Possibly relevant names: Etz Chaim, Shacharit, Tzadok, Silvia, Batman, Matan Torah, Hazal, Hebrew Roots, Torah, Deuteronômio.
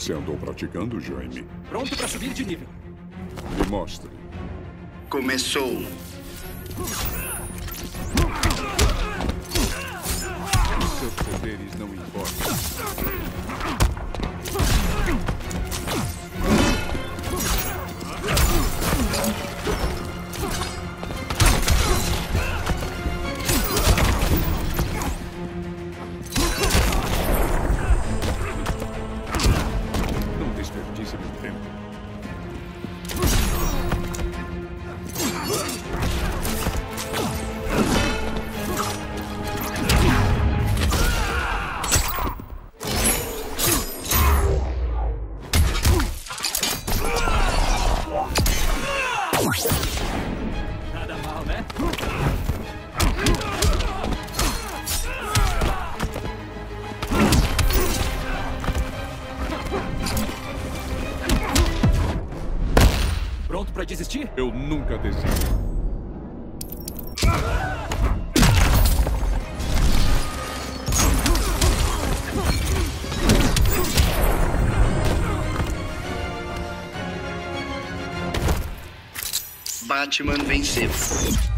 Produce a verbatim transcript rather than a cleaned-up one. você andou praticando, Jaime? Pronto para subir de nível. Me mostre. Começou. Seus poderes não importam. Não desperdice meu tempo. Nada mal, né? Pronto pra desistir? Eu nunca desisto. Batman venceu.